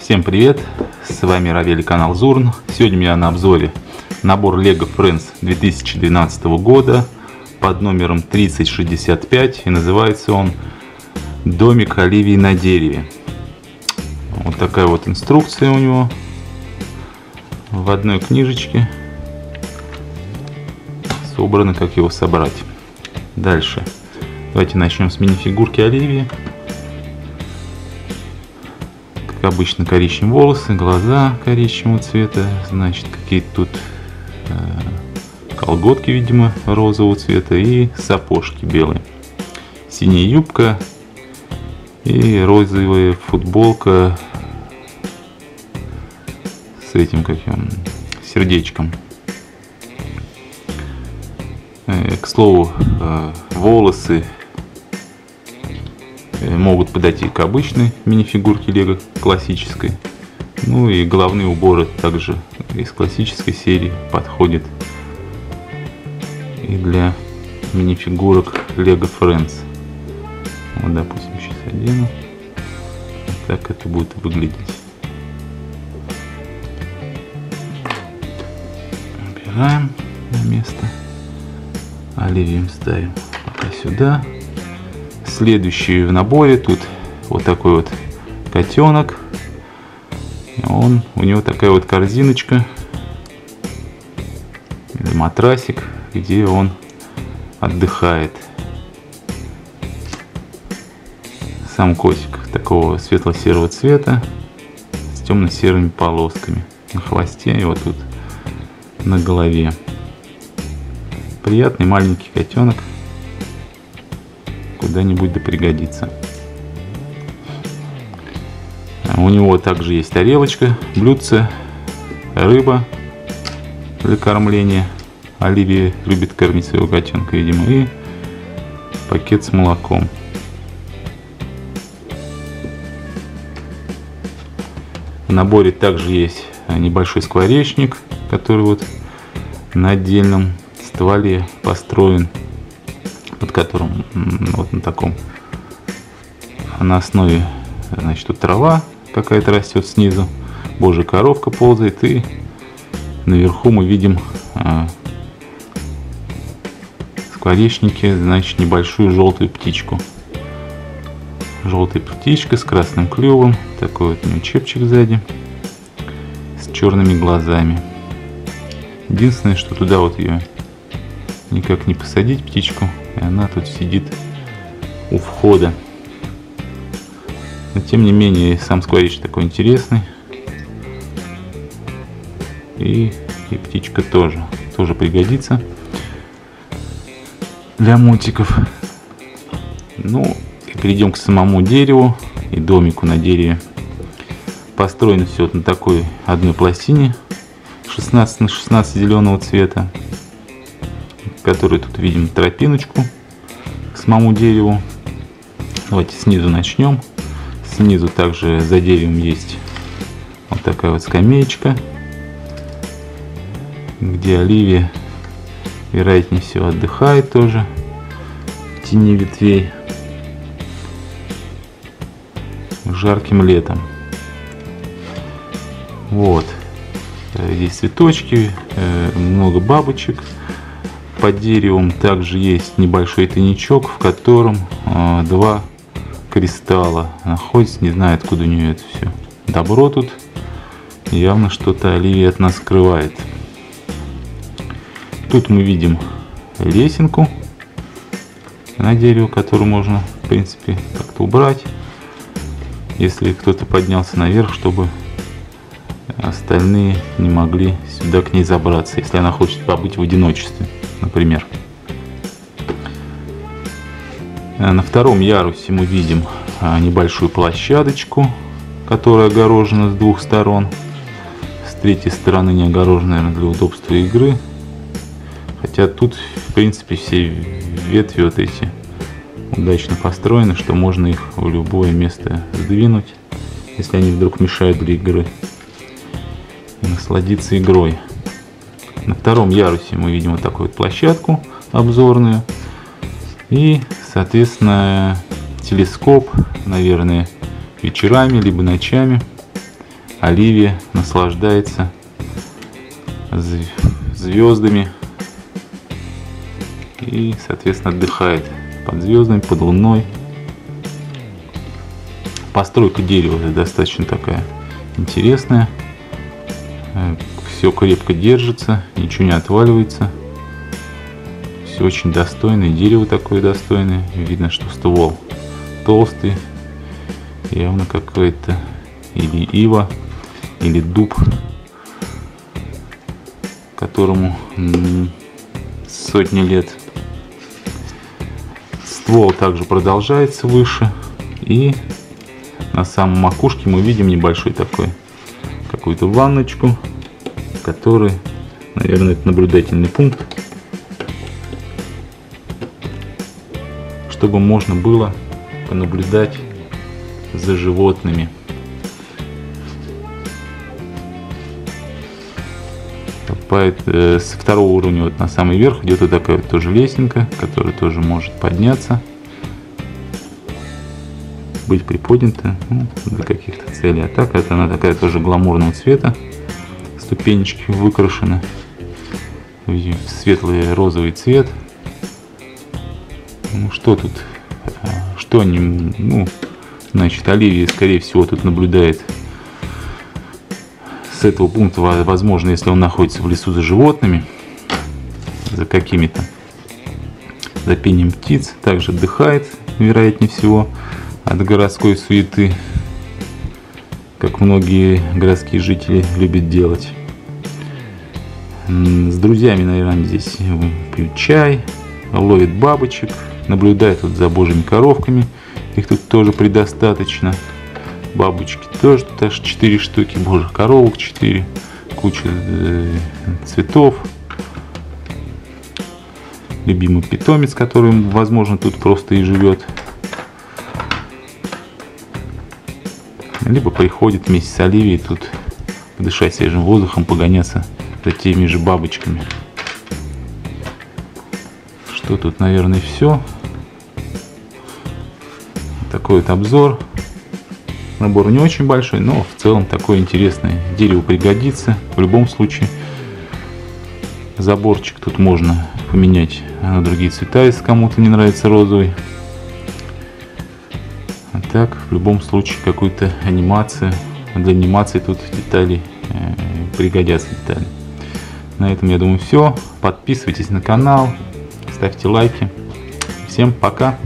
Всем привет, с вами Равель, канал Зурн. Сегодня у меня на обзоре набор LEGO Friends 2012 года под номером 3065, и называется он «Домик Оливии на дереве». Вот такая вот инструкция у него в одной книжечке, собрано, как его собрать. Дальше давайте начнем с минифигурки Оливии. Обычно коричневые волосы, глаза коричневого цвета, значит, какие-то тут колготки, видимо, розового цвета, и сапожки белые, синяя юбка и розовая футболка с этим, как он, сердечком. К слову, волосы могут подойти к обычной мини-фигурке Лего, классической. Ну и головные уборы также из классической серии подходят и для мини-фигурок Лего Friends. Вот, допустим, сейчас одену. Так это будет выглядеть. Убираем на место. Оливию ставим пока сюда. Следующий в наборе тут вот такой вот котенок. У него такая вот корзиночка или матрасик, где он отдыхает. Сам котик такого светло-серого цвета с темно-серыми полосками на хвосте и вот тут на голове. Приятный маленький котенок. Куда-нибудь да пригодится. У него также есть тарелочка, блюдце, рыба для кормления. Оливия любит кормить своего котенка, видимо, и пакет с молоком. В наборе также есть небольшой скворечник, который вот на отдельном стволе построен, под которым вот на таком, на основе, значит, тут трава какая-то растет снизу, божья коровка ползает, и наверху мы видим скворечники, значит, небольшую желтую птичку. Желтая птичка с красным клювом, такой вот у него чепчик сзади, с черными глазами. Единственное, что туда вот ее никак не посадить, птичку, и она тут сидит у входа. Но тем не менее сам скворечник такой интересный, и птичка тоже пригодится для мультиков. Ну и перейдем к самому дереву и домику на дереве. Построено все вот на такой одной пластине 16 на 16 зеленого цвета, который тут видим тропиночку к самому дереву. Давайте снизу начнем. Снизу также за деревом есть вот такая вот скамеечка, где Оливия, вероятнее всего, отдыхает тоже в тени ветвей жарким летом. Вот здесь цветочки, много бабочек. Под деревом также есть небольшой тайничок, в котором два кристалла находятся. Не знаю, откуда у нее это все добро тут. Явно что-то Оливия от нас скрывает. Тут мы видим лесенку на дерево, которую можно, в принципе, как-то убрать, если кто-то поднялся наверх, чтобы остальные не могли сюда к ней забраться, если она хочет побыть в одиночестве, например. На втором ярусе мы видим небольшую площадочку, которая огорожена с двух сторон. С третьей стороны не огорожена, наверное, для удобства игры. Хотя тут, в принципе, все ветви вот эти удачно построены, что можно их в любое место сдвинуть, если они вдруг мешают для игры, и насладиться игрой. На втором ярусе мы видим вот такую вот площадку обзорную. И, соответственно, телескоп, наверное, вечерами, либо ночами Оливия наслаждается звездами и, соответственно, отдыхает под звездами, под луной. Постройка дерева достаточно такая интересная. Все крепко держится, ничего не отваливается. Все очень достойное, дерево такое достойное. Видно, что ствол толстый, явно какой-то или ива, или дуб, которому сотни лет. Ствол также продолжается выше, и на самом макушке мы видим небольшой такой какую-то ванночку, который, наверное, это наблюдательный пункт, чтобы можно было понаблюдать за животными. Со второго уровня вот на самый верх идет вот такая вот тоже лесенка, которая тоже может подняться, быть приподнята, ну, для каких-то целей. А так это она такая тоже гламурного цвета, ступенечки выкрашены в светлый розовый цвет. Ну что тут, что они, ну, значит, Оливия, скорее всего, тут наблюдает с этого пункта, возможно, если он находится в лесу, за животными, за какими-то, за пением птиц, также отдыхает, вероятнее всего, от городской суеты, как многие городские жители любят делать. С друзьями, наверное, здесь пьют чай, ловит бабочек, наблюдает вот за божьими коровками, их тут тоже предостаточно. Бабочки тоже, тут аж 4 штуки, божьих коровок 4, куча цветов. Любимый питомец, который, возможно, тут просто и живет. Либо приходит вместе с Оливией тут подышать свежим воздухом, погоняться за теми же бабочками. Что тут, наверное, все. Такой вот обзор. Набор не очень большой, но в целом такой интересный. Дерево пригодится в любом случае. Заборчик тут можно поменять на другие цвета, если кому-то не нравится розовый. А так, в любом случае, какую-то анимацию. Для анимации тут детали пригодятся. На этом, я думаю, все. Подписывайтесь на канал, ставьте лайки. Всем пока!